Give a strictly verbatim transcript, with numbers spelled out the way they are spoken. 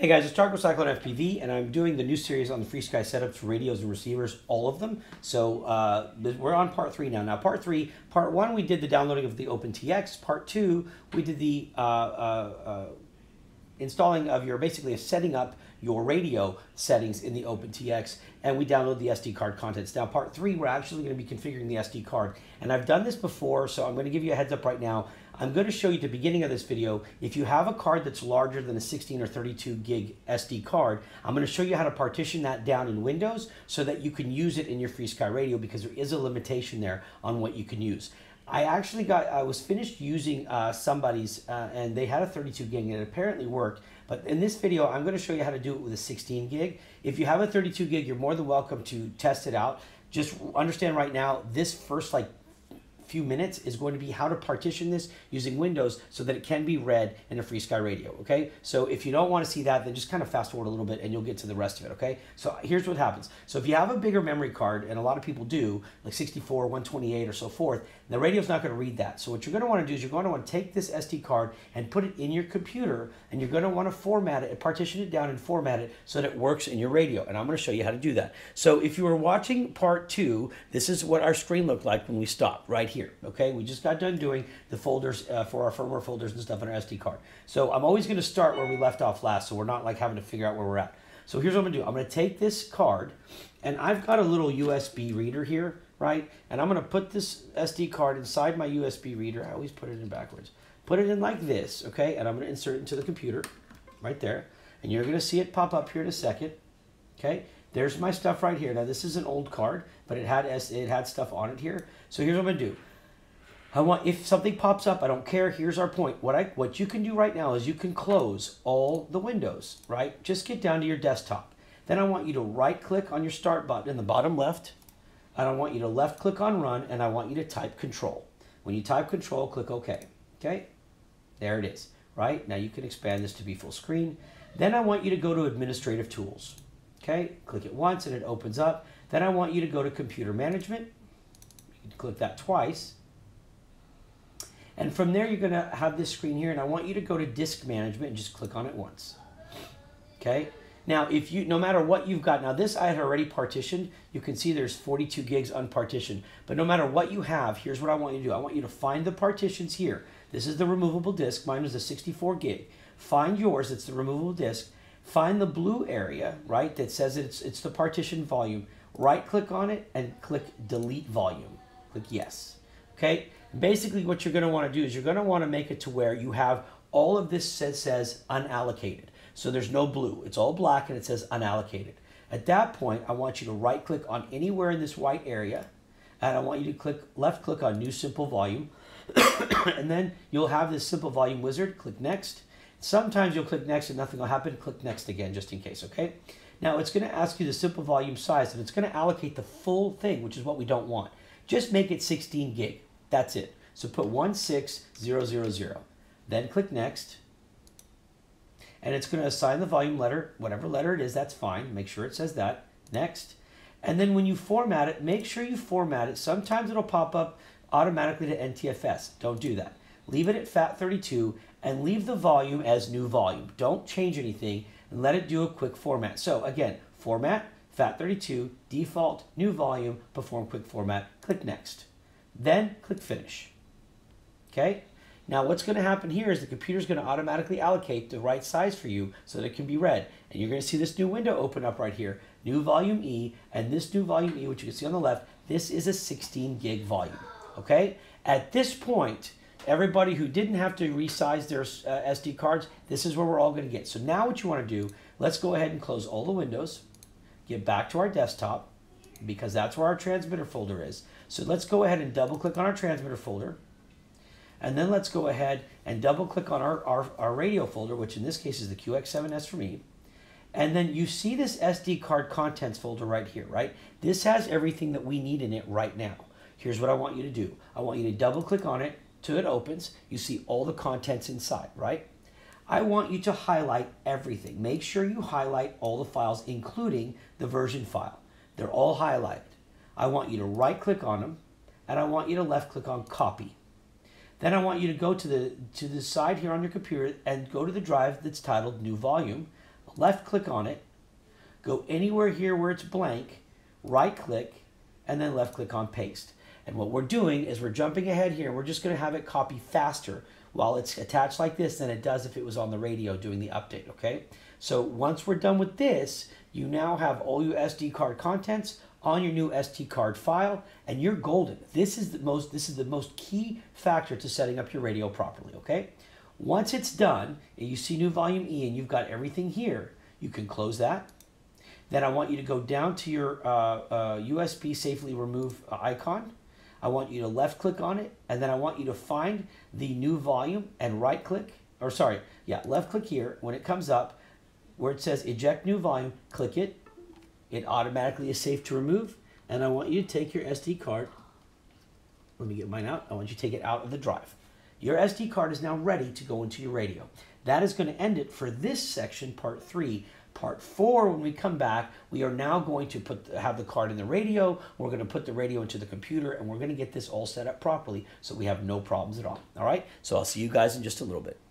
Hey guys, it's Targo Cyclone F P V, and I'm doing the new series on the FreeSky setups for radios and receivers, all of them. So uh, we're on part three now. Now part three, part one, we did the downloading of the OpenTX. Part two, we did the uh, uh, uh, installing of your, basically setting up your radio settings in the OpenTX, and we download the S D card contents. Now part three, we're actually going to be configuring the S D card. And I've done this before, so I'm going to give you a heads up right now. I'm going to show you at the beginning of this video, if you have a card that's larger than a sixteen or thirty-two gig S D card, I'm going to show you how to partition that down in Windows so that you can use it in your FreeSky radio, because there is a limitation there on what you can use. I actually got, I was finished using uh, somebody's uh, and they had a thirty-two gig and it apparently worked. But in this video, I'm going to show you how to do it with a sixteen gig. If you have a thirty-two gig, you're more than welcome to test it out. Just understand right now, this first like few minutes is going to be how to partition this using Windows so that it can be read in a FreeSky radio, okay? So if you don't want to see that, then just kind of fast forward a little bit and you'll get to the rest of it, okay? So here's what happens. So if you have a bigger memory card, and a lot of people do, like sixty-four, one twenty-eight, or so forth, the radio's not going to read that. So what you're going to want to do is you're going to want to take this S D card and put it in your computer, and you're going to want to format it, partition it down and format it so that it works in your radio. And I'm going to show you how to do that. So if you were watching part two, this is what our screen looked like when we stopped, right here. Here, okay, we just got done doing the folders uh, for our firmware folders and stuff on our S D card. So I'm always going to start where we left off last, so we're not like having to figure out where we're at. So here's what I'm going to do. I'm going to take this card, and I've got a little U S B reader here, right? And I'm going to put this S D card inside my U S B reader. I always put it in backwards. Put it in like this, okay? And I'm going to insert it into the computer right there. And you're going to see it pop up here in a second, okay? There's my stuff right here. Now this is an old card, but it had it had stuff on it here. So here's what I'm going to do. I want, if something pops up, I don't care. Here's our point. What I what you can do right now is you can close all the windows, right? Just get down to your desktop. Then I want you to right-click on your start button in the bottom left, and I want you to left-click on run, and I want you to type control. When you type control, click OK. Okay? There it is, right? Now you can expand this to be full screen. Then I want you to go to administrative tools. Okay? Click it once, and it opens up. Then I want you to go to computer management. You can click that twice. And from there, you're going to have this screen here, and I want you to go to disk management and just click on it once. Okay? Now, if you, no matter what you've got, now this I had already partitioned. You can see there's forty-two gigs unpartitioned. But no matter what you have, here's what I want you to do. I want you to find the partitions here. This is the removable disk. Mine is a sixty-four gig. Find yours. It's the removable disk. Find the blue area, right, that says it's, it's the partition volume. Right-click on it and click delete volume. Click yes. Okay? Basically, what you're going to want to do is you're going to want to make it to where you have all of this that says unallocated. So there's no blue. It's all black, and it says unallocated. At that point, I want you to right-click on anywhere in this white area, and I want you to click left-click on New Simple Volume, and then you'll have this Simple Volume wizard. Click Next. Sometimes you'll click Next, and nothing will happen. Click Next again, just in case, okay? Now, it's going to ask you the Simple Volume size, and it's going to allocate the full thing, which is what we don't want. Just make it sixteen gig. That's it. So put one six zero zero zero. Then click Next. And it's going to assign the volume letter, whatever letter it is, that's fine. Make sure it says that. Next. And then when you format it, make sure you format it. Sometimes it'll pop up automatically to N T F S. Don't do that. Leave it at FAT thirty-two and leave the volume as new volume. Don't change anything and let it do a quick format. So again, format, FAT thirty-two, default, new volume, perform quick format, click Next. Then click Finish. Okay? Now what's going to happen here is the computer's going to automatically allocate the right size for you so that it can be read. And you're going to see this new window open up right here, new volume E, and this new volume E, which you can see on the left, this is a sixteen gig volume. Okay? At this point, everybody who didn't have to resize their uh, S D cards, this is where we're all going to get. So now what you want to do, let's go ahead and close all the windows, get back to our desktop, because that's where our transmitter folder is. So let's go ahead and double click on our transmitter folder. And then let's go ahead and double click on our, our, our radio folder, which in this case is the Q X seven S for me. And then you see this S D card contents folder right here, right? This has everything that we need in it right now. Here's what I want you to do. I want you to double click on it till it opens. You see all the contents inside, right? I want you to highlight everything. Make sure you highlight all the files, including the version file. They're all highlighted. I want you to right-click on them, and I want you to left-click on Copy. Then I want you to go to the, to the side here on your computer and go to the drive that's titled New Volume, left click on it, go anywhere here where it's blank, right click, and then left click on paste. And what we're doing is we're jumping ahead here. We're just going to have it copy faster while it's attached like this than it does if it was on the radio doing the update, okay? So once we're done with this, you now have all your S D card contents on your new S D card file, and you're golden. This is the most, this is the most key factor to setting up your radio properly, okay? Once it's done, and you see new volume E and you've got everything here, you can close that. Then I want you to go down to your uh, uh, U S B safely remove uh, icon. I want you to left click on it, and then I want you to find the new volume and right click, or sorry, yeah, left click here. When it comes up, where it says eject new volume, click it. It automatically is safe to remove, and I want you to take your S D card. Let me get mine out. I want you to take it out of the drive. Your S D card is now ready to go into your radio. That is going to end it for this section, part three. Part four, when we come back, we are now going to put have the card in the radio. We're going to put the radio into the computer, and we're going to get this all set up properly so we have no problems at all. All right? So I'll see you guys in just a little bit.